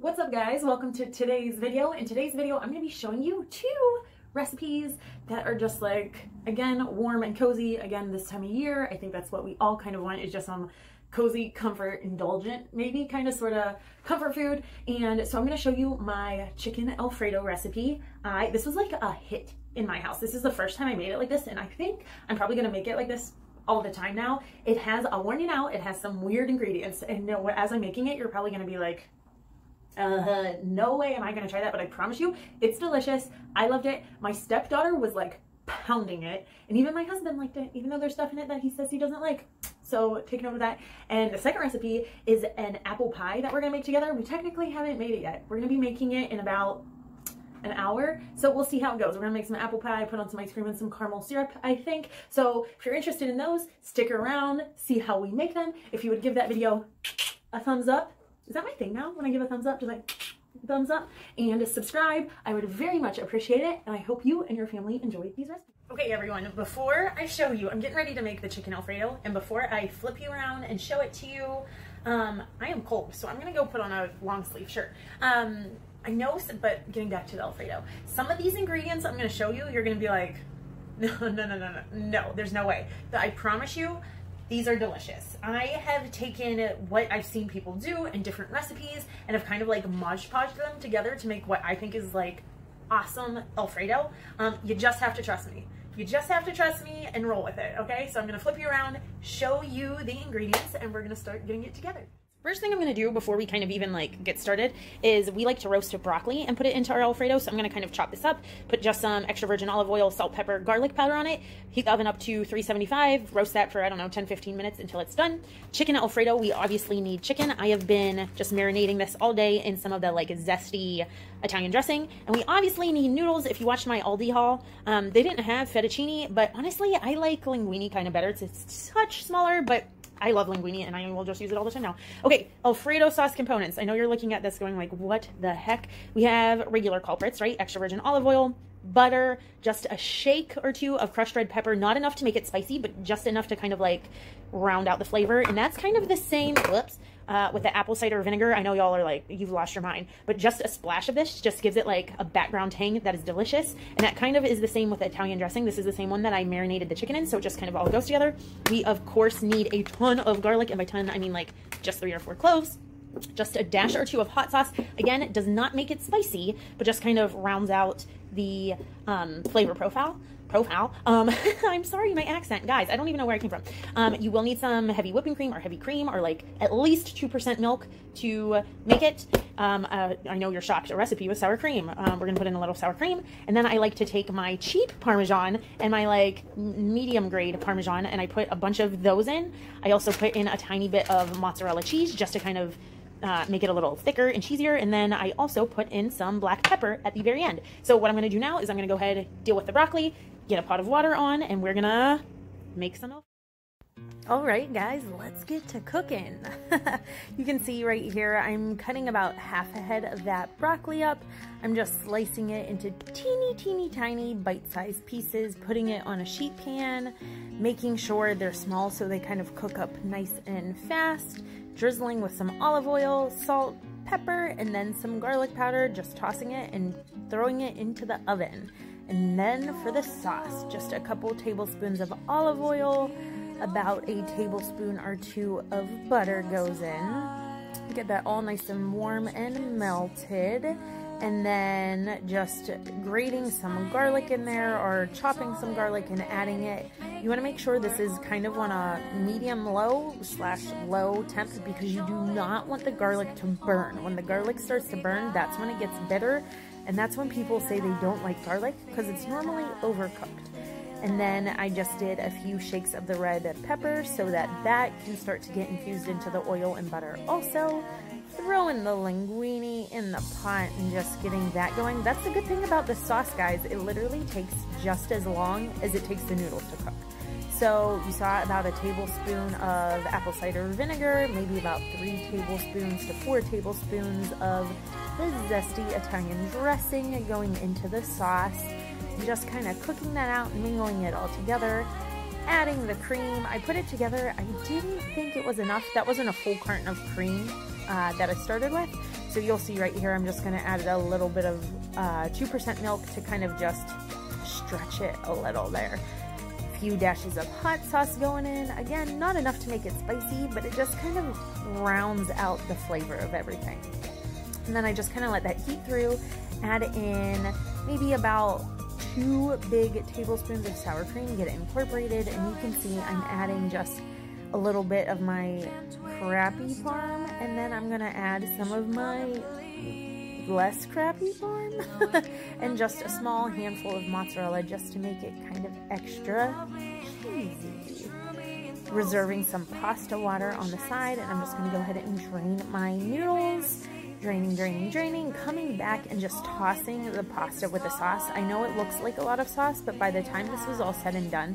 What's up guys, welcome to today's video. In today's video I'm going to be showing you two recipes that are just like, again, warm and cozy. Again, this time of year I think that's what we all kind of want, is just some cozy, comfort, indulgent, maybe kind of sort of comfort food. And so I'm going to show you my chicken Alfredo recipe. This was like a hit in my house. This is the first time I made it like this, and I think I'm probably going to make it like this all the time now. It has, I'll warn you now, it has some weird ingredients, and no, as I'm making it you're probably going to be like, no way am I gonna try that, but I promise you it's delicious. I loved it. My stepdaughter was like pounding it, and even my husband liked it, even though there's stuff in it that he says he doesn't like. So take note of that. And the second recipe is an apple pie that we're gonna make together. We technically haven't made it yet. We're gonna be making it in about an hour, so we'll see how it goes. We're gonna make some apple pie, put on some ice cream and some caramel syrup, I think. So if you're interested in those, stick around, see how we make them. If you would give that video a thumbs up. Is that my thing now? When I give a thumbs up, just like thumbs up, and subscribe. I would very much appreciate it, and I hope you and your family enjoy these recipes. Okay everyone, before I show you, I'm getting ready to make the chicken Alfredo, and before I flip you around and show it to you, I am cold, so I'm gonna go put on a long sleeve shirt. I know, but getting back to the Alfredo, some of these ingredients I'm gonna show you, you're gonna be like, no, there's no way. But I promise you, these are delicious. I have taken what I've seen people do in different recipes and have kind of like modge-podged them together to make what I think is like awesome Alfredo. You just have to trust me. You just have to trust me and roll with it, okay? So I'm gonna flip you around, show you the ingredients, and we're gonna start getting it together. First thing I'm gonna do before we kind of even like get started is we like to roast a broccoli and put it into our Alfredo. So I'm gonna kind of chop this up, put just some extra virgin olive oil, salt, pepper, garlic powder on it, heat the oven up to 375, roast that for, I don't know, 10-15 minutes until it's done. Chicken Alfredo, we obviously need chicken. I have been just marinating this all day in some of the like zesty Italian dressing. And we obviously need noodles. If you watched my Aldi haul, they didn't have fettuccine, but honestly I like linguine kind of better. It's much smaller, but I love linguine and I will just use it all the time now. Okay, Alfredo sauce components. I know you're looking at this going like, what the heck? We have regular culprits, right? Extra virgin olive oil, butter, just a shake or two of crushed red pepper. Not enough to make it spicy, but just enough to kind of like round out the flavor. And that's kind of the same, whoops, with the apple cider vinegar. I know y'all are like, you've lost your mind, but just a splash of this just gives it like a background tang that is delicious. And that kind of is the same with the Italian dressing. This is the same one that I marinated the chicken in, so it just kind of all goes together. We of course need a ton of garlic, and by ton I mean like just 3 or 4 cloves. Just a dash or two of hot sauce. Again, it does not make it spicy, but just kind of rounds out the flavor profile. I'm sorry, my accent, guys, I don't even know where I came from. You will need some heavy whipping cream or heavy cream, or like at least 2% milk to make it. I know you're shocked, a recipe with sour cream. We're gonna put in a little sour cream, and then I like to take my cheap Parmesan and my like medium grade Parmesan, and I put a bunch of those in. I also put in a tiny bit of mozzarella cheese just to kind of make it a little thicker and cheesier, and then I also put in some black pepper at the very end. So what I'm gonna do now is I'm gonna go ahead and deal with the broccoli, get a pot of water on, and we're gonna make some Alfredo. All right guys, let's get to cooking. You can see right here I'm cutting about half a head of that broccoli up. I'm just slicing it into teeny tiny bite-sized pieces, putting it on a sheet pan, making sure they're small so they kind of cook up nice and fast, drizzling with some olive oil, salt, pepper, and then some garlic powder, just tossing it and throwing it into the oven. And then for the sauce, just a couple tablespoons of olive oil, about a tablespoon or two of butter goes in. Get that all nice and warm and melted. And then just grating some garlic in there, or chopping some garlic and adding it. You want to make sure this is kind of on a medium-low/low temp, because you do not want the garlic to burn. When the garlic starts to burn, that's when it gets bitter, and that's when people say they don't like garlic, because it's normally overcooked. And then I just did a few shakes of the red pepper so that that can start to get infused into the oil and butter also. Throwing the linguine in the pot and just getting that going. That's the good thing about the sauce, guys. It literally takes just as long as it takes the noodles to cook. So you saw about a tablespoon of apple cider vinegar, maybe about 3 tablespoons to 4 tablespoons of the zesty Italian dressing going into the sauce. Just kind of cooking that out and mingling it all together, adding the cream. I put it together. I didn't think it was enough. That wasn't a full carton of cream that I started with, so So you'll see right here, I'm just going to add a little bit of 2% milk to kind of just stretch it a little there. A few dashes of hot sauce going in. Again, not enough to make it spicy, but it just kind of rounds out the flavor of everything. And then I just kind of let that heat through, add in maybe about 2 big tablespoons of sour cream, get it incorporated, and you can see I'm adding just a little bit of my crappy parm, and then I'm gonna add some of my less crappy parm and just a small handful of mozzarella just to make it kind of extra cheesy. Reserving some pasta water on the side, and I'm just gonna go ahead and drain my noodles. Draining, coming back and just tossing the pasta with the sauce. I know it looks like a lot of sauce, but by the time this was all said and done,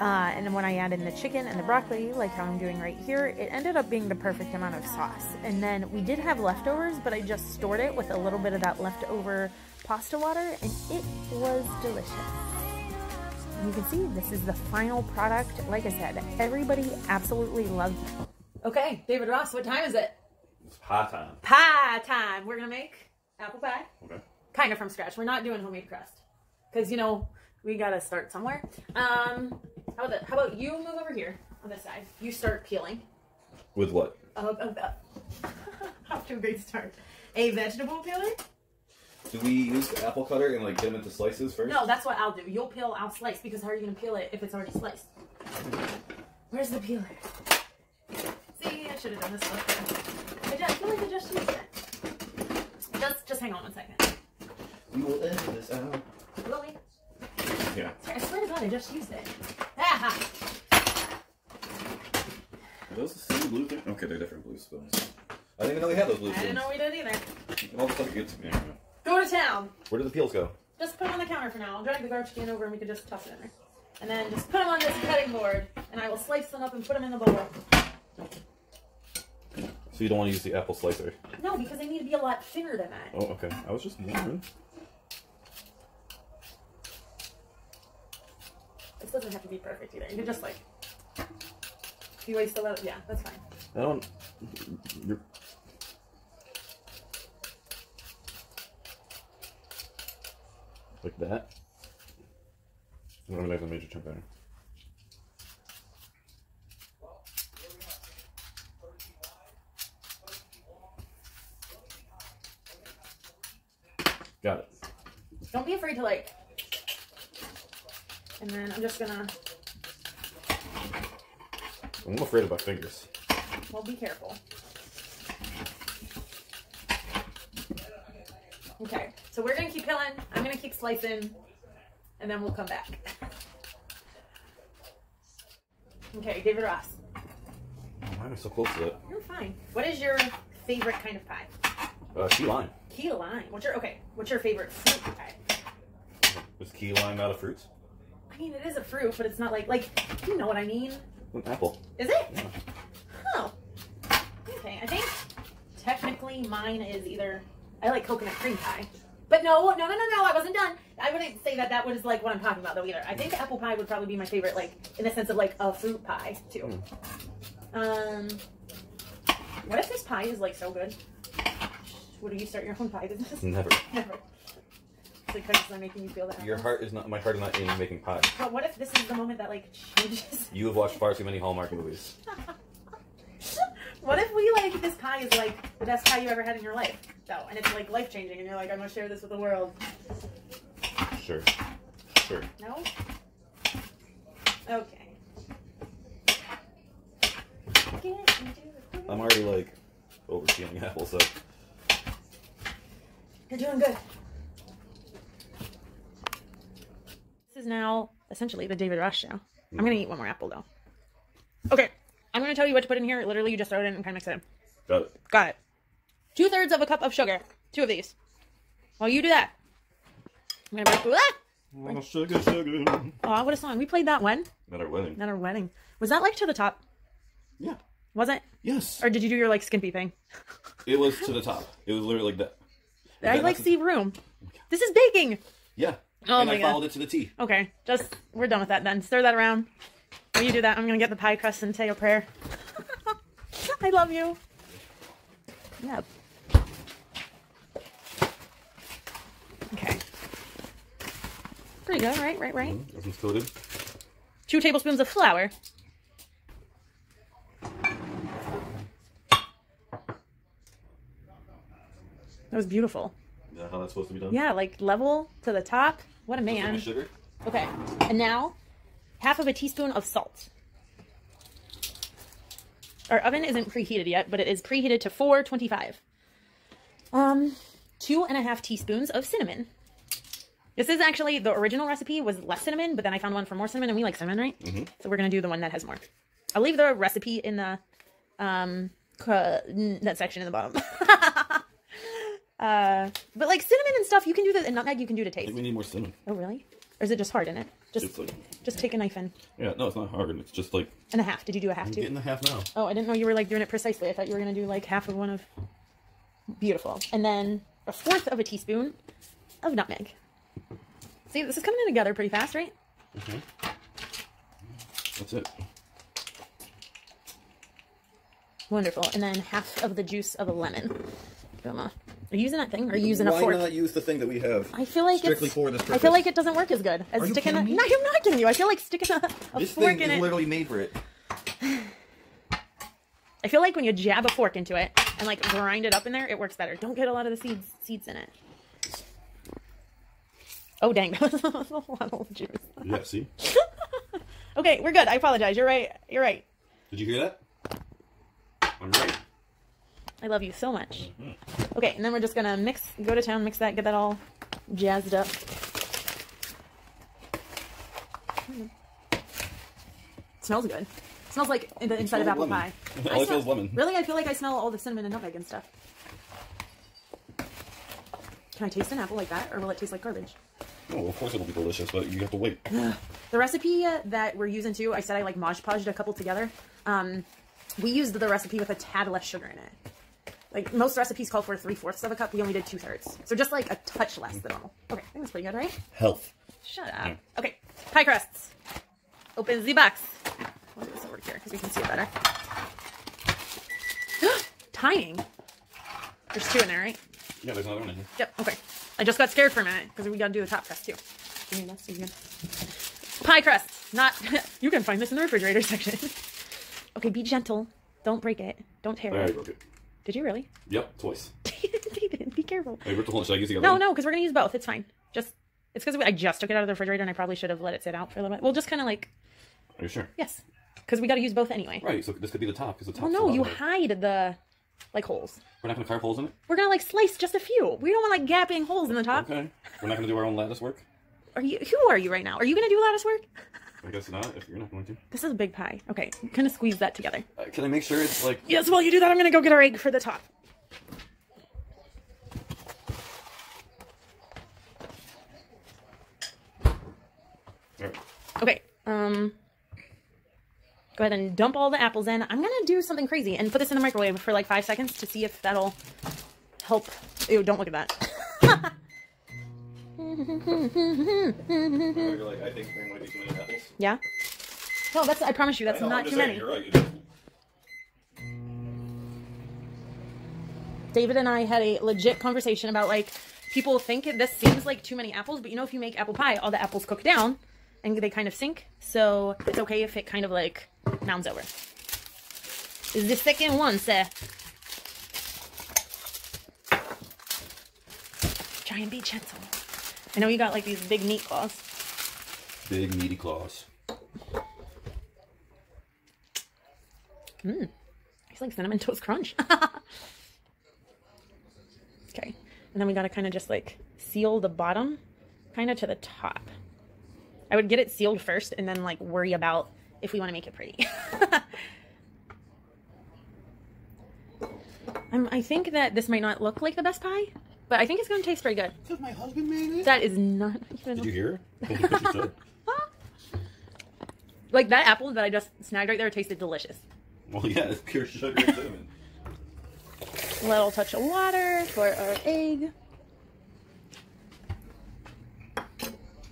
and when I add in the chicken and the broccoli, like how I'm doing right here, it ended up being the perfect amount of sauce. And then we did have leftovers, but I just stored it with a little bit of that leftover pasta water, and it was delicious. And you can see this is the final product. Like I said, everybody absolutely loved it. Okay, David Ross, what time is it? It's pie time. Pie time. We're going to make apple pie. Okay. Kind of from scratch. We're not doing homemade crust. Because, you know, we got to start somewhere. How about you move over here on this side? You start peeling. With what? Off to a great start. A vegetable peeler? Do we use the apple cutter and, like, get them into slices first? No, that's what I'll do. You'll peel, I'll slice. Because how are you going to peel it if it's already sliced? Where's the peeler? See, I should have done this before. I feel like I just used it. Just hang on one second. We will end this out. Will we? Yeah. I swear to God, I just used it. Ah! Are those the same blue thing? Okay, they're different blue spoons. I didn't even know we had those blue spoons. I didn't know we did either. All the stuff gets me. Go to town. Where do the peels go? Just put them on the counter for now. I'll drag the garbage can over and we can just toss it in there. And then just put them on this cutting board, and I will slice them up and put them in the bowl. So you don't want to use the apple slicer? No, because they need to be a lot thinner than that. Oh, okay. I was just wondering. This doesn't have to be perfect either. You can just, like, if you waste a little, yeah, that's fine. I don't, you're... Like that? I'm going to make a major chunk there. Got it. Don't be afraid to, like, and then I'm just gonna. I'm afraid of my fingers. Well, be careful. Okay, so we're gonna keep peeling. I'm gonna keep slicing, and then we'll come back. Okay, David Ross. Why am I so close to that? You're fine. What is your favorite kind of pie? Key lime. Key lime. What's your favorite fruit pie? Is key lime not a fruit? I mean, it is a fruit, but it's not like you know what I mean. An apple. Is it? Yeah. Oh. Okay. I think technically mine is either I like coconut cream pie, but no. I wasn't done. I wouldn't say that that was like what I'm talking about though either. I think apple pie would probably be my favorite, like in the sense of like a fruit pie too. Mm. What if this pie is like so good? Would you start your own pie business? Never. Never. It's like, I'm making you feel that. Your heart is not, my heart is not in making pie. But what if this is the moment that like changes? You have watched far too many Hallmark movies. What if we like, this pie is like the best pie you ever had in your life, though, and it's like life changing and you're like, I'm gonna share this with the world. Sure. Sure. No? Okay. I'm already like overseeing apples so. You're doing good. This is now essentially the David Ross show. I'm going to eat one more apple though. Okay. I'm going to tell you what to put in here. Literally, you just throw it in and kind of mix it in. Got it. Got it. 2/3 of a cup of sugar. 2 of these. While you do that, I'm going to break through that. Oh, sugar, sugar. Oh, what a song. We played that when? At our wedding. At our wedding. Was that like to the top? Yeah. Was it? Yes. Or did you do your like skimpy thing? It was to the top. It was literally like that. I like see room. This is baking. Yeah. Oh and my I followed God. It to the T. Okay. Just, we're done with that then. Stir that around. When you do that, I'm going to get the pie crust and say a prayer. I love you. Yeah. Yeah, right. That's exploded. 2 tablespoons of flour. That was beautiful. Is that how that's supposed to be done? Yeah, like level to the top. What a man. Sugar. Okay, and now 1/2 teaspoon of salt. Our oven isn't preheated yet, but it is preheated to 425. 2.5 teaspoons of cinnamon. This is actually, the original recipe was less cinnamon, but then I found one for more cinnamon, and we like cinnamon, right? Mm-hmm. So we're going to do the one that has more. I'll leave the recipe in the, that section in the bottom. But like cinnamon and stuff, you can do that, and nutmeg you can do to taste. I think we need more cinnamon. Oh, really? Or is it just hard in it? Just take a knife in. Yeah, no, it's not hard. It's just like... And a half. Did you do a half, too? I'm getting the half now. Oh, I didn't know you were like doing it precisely. I thought you were going to do like half of one of... Beautiful. And then 1/4 teaspoon of nutmeg. See, this is coming in together pretty fast, right? Okay. That's it. Wonderful. And then 1/2 of the juice of a lemon. Are you using that thing? Or are you using a fork? Why not use the thing that we have? I feel like strictly for this purpose. I feel like it doesn't work as good as sticking a... No, I'm not kidding you. I feel like sticking a fork in it. This thing is literally made for it. I feel like when you jab a fork into it and like grind it up in there, it works better. Don't get a lot of the seeds in it. Oh, dang. That was a lot of juice. Yeah, see? Okay, we're good. I apologize. You're right. You're right. Did you hear that? I'm right. I love you so much. Mm-hmm. Okay, and then we're just going to mix, go to town, mix that, get that all jazzed up. Mm. Smells good. Smells like the inside of apple pie. All it smells lemon. Really? I feel like I smell all the cinnamon and nutmeg and stuff. Can I taste an apple like that, or will it taste like garbage? Oh, well, of course it'll be delicious, but you have to wait. The recipe that we're using too, I said I like Mod Podged a couple together. We used the recipe with a tad less sugar in it. Like, most recipes call for 3/4 of a cup. We only did 2/3. So just, like, a touch less than normal. Okay, I think that's pretty good, right? Health. Shut up. Yeah. Okay, pie crusts. Open the box. I'll do this over here because we can see it better. Timing. There's 2 in there, right? Yeah, there's another one in here. Yep, okay. I just got scared for a minute because we got to do the top crust, too. Give me that so you can... Pie crusts. Not... You can find this in the refrigerator section. Okay, be gentle. Don't break it. Don't tear it. I broke it. Did you really? Yep, twice. David, be careful. I ripped the whole... Should I use the other one? No, because we're going to use both. It's fine. It's because I just took it out of the refrigerator and I probably should have let it sit out for a little bit. We'll just kind of like... Are you sure? Yes. Because we got to use both anyway. Right, so this could be the top. Because the top. Oh, no, you hide the, like, holes. We're not going to carve holes in it? We're going to, like, slice just a few. We don't want, like, gapping holes in the top. Okay. We're not going to do our own lattice work? Who are you right now? Are you going to do lattice work? I guess not, if you're not going to. This is a big pie. Okay, I'm going to squeeze that together. Can I make sure it's like... Yes, while you do that, I'm going to go get our egg for the top. Right. Okay, go ahead and dump all the apples in. I'm going to do something crazy and put this in the microwave for like 5 seconds to see if that'll help. Ew, don't look at that. I think there might be too many apples. Yeah? No, that's, I promise you, that's not too many. You're right, you're right. David and I had a legit conversation about, like, people think this seems like too many apples, but you know, if you make apple pie, all the apples cook down and they kind of sink, so it's okay if it kind of, like, mounds over. Is the second one, sir? Try and be gentle. I know you got like these big meat claws. Big meaty claws. Mmm. It's like Cinnamon Toast Crunch. Okay. And then we gotta kind of just like seal the bottom kind of to the top. I would get it sealed first and then like worry about if we want to make it pretty. I think that this might not look like the best pie. But I think it's going to taste pretty good. Because my husband made it? That is not even... Did you hear? Like, that apple that I just snagged right there tasted delicious. Well, yeah, it's pure sugar and cinnamon. Little touch of water for our egg.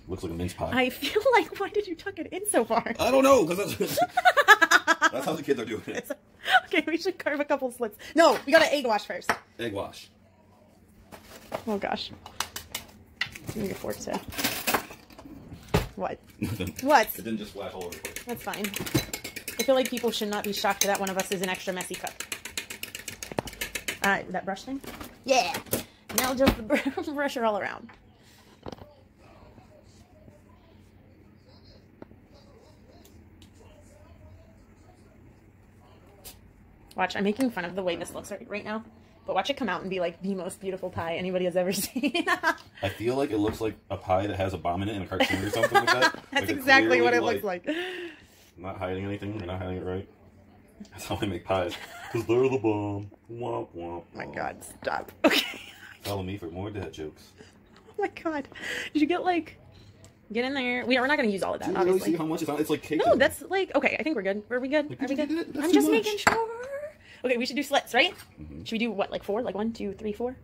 Looks like a mince pie. I feel like, why did you tuck it in so far? I don't know, because that's how the kids are doing it. Okay, we should carve a couple slits. No, we got an egg wash first. Egg wash. Oh gosh. Give me your fork, too. What? Nothing. What? It didn't just flash all over the place. That's fine. I feel like people should not be shocked that one of us is an extra messy cook. Alright, that brush thing? Yeah! Now just brush her all around. Watch, I'm making fun of the way this looks right now, but watch it come out and be like the most beautiful pie anybody has ever seen. I feel like it looks like a pie that has a bomb in it in a cartoon or something like that. That's like exactly what it looks like. I'm not hiding anything, you're not hiding it right. That's how I make pies. Because they're the bomb. Womp, womp, womp. Oh my god, stop. Okay. Follow me for more dad jokes. Oh my god. Did you get like... Get in there. We're not going to use all of that, obviously. Did you really see how much is on? It's like cake. No, that's like... Okay, I think we're good. Are we good? Are we good? I'm just making sure. Okay, we should do slits, right? Mm-hmm. Should we do what? Like four? Like 1, 2, 3, 4?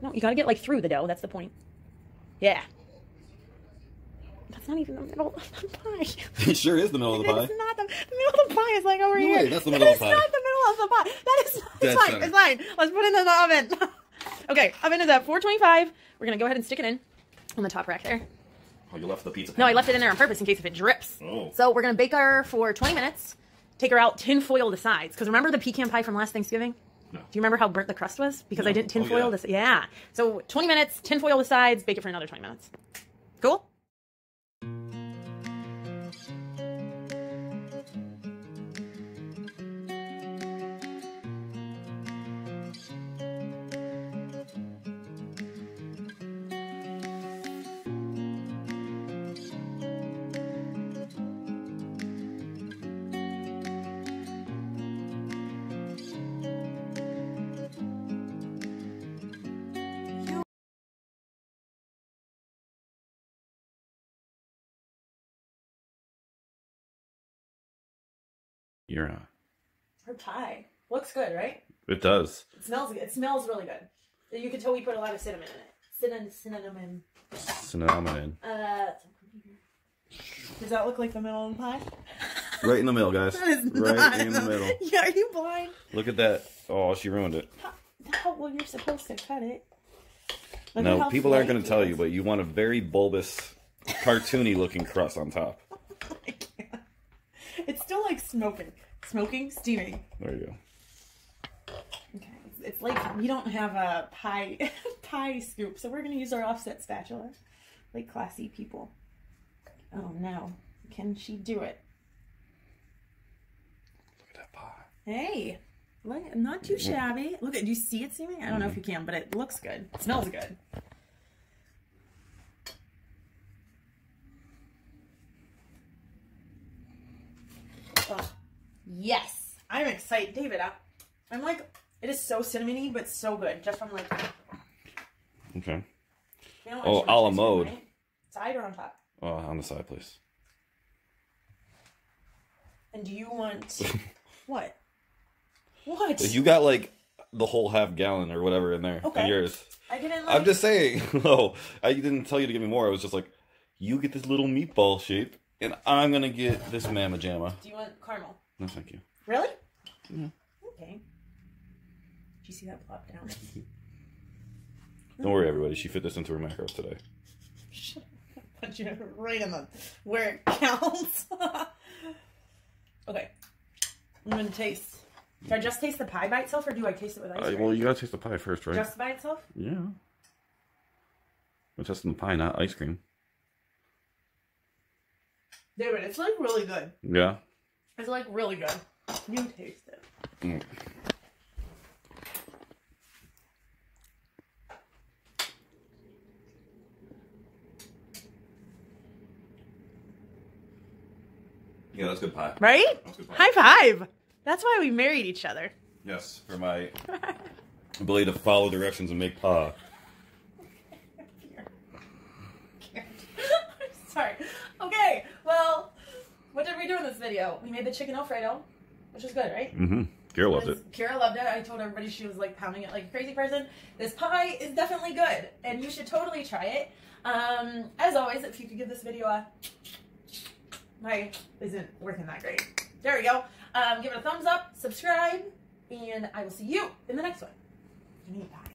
No, you got to get like through the dough. That's the point. Yeah. That's not even the middle of the pie. It sure is the middle of the pie. It's not the middle of the pie. Is like over here. Wait, that's the middle of the pie. It's not the middle of the pie. That is not, it's fine. It's fine. Let's put it in the oven. Okay, oven is at 425. We're gonna go ahead and stick it in on the top rack there. Oh, you left the pizza pan. No, I left it in there on purpose in case if it drips. Oh. So we're gonna bake her for 20 minutes. Take her out, tin foil the sides. Because remember the pecan pie from last Thanksgiving? No. Do you remember how burnt the crust was? Because no. I didn't tin foil this. Yeah. So 20 minutes, tin foil the sides, bake it for another 20 minutes. Cool. You're on. Her pie looks good, right? It does. It smells good. It smells really good. You can tell we put a lot of cinnamon in it. Cinnamon. Cinnamon. Does that look like the middle of the pie? Right in the middle, guys. Right in the middle. Yeah, are you blind? Look at that. Oh, she ruined it. How well, you're supposed to cut it. Look no, people aren't going to tell you, but you want a very bulbous, cartoony-looking crust on top. It's still like smoking, steaming. There you go. Okay, it's like we don't have a pie scoop, so we're gonna use our offset spatula, like classy people. Oh no, can she do it? Look at that pie. Hey, look, not too shabby. Look at, do you see it steaming? I don't know if you can, but it looks good. It smells good. Yes, I'm excited, David. I'm like, it is so cinnamony, but so good. Just from like, okay. You know, oh, a la mode. Right? Side or on top? Oh, on the side, please. And do you want what? What? You got like the whole ½ gallon or whatever in there. Okay. Yours. I didn't. Like... I'm just saying. No, I didn't tell you to give me more. I was just like, you get this little meatball shape, and I'm gonna get this mamma jamma. Do you want caramel? No, thank you. Really? Yeah. Okay. Did you see that plop down? Don't worry, everybody. She fit this into her macros today. Shut up. Put you right in the where it counts. Okay. I'm gonna taste. Do I just taste the pie by itself, or do I taste it with ice cream? Well, you gotta taste the pie first, right? Just by itself? Yeah. We're testing the pie, not ice cream. David, it's like really good. Yeah. It's like really good. You taste it. Mm. Yeah, that's good pie. Right? That's good pie. High five! That's why we married each other. Yes, for my ability to follow directions and make pie. I'm sorry. Okay, well... What did we do in this video? We made the chicken Alfredo, which was good, right? Mm-hmm. Kira loved it. Kira loved it. I told everybody she was like pounding it like a crazy person. This pie is definitely good, and you should totally try it. As always, if you could give this video a... My isn't working that great. There we go. Give it a thumbs up, subscribe, and I will see you in the next one. You need pie.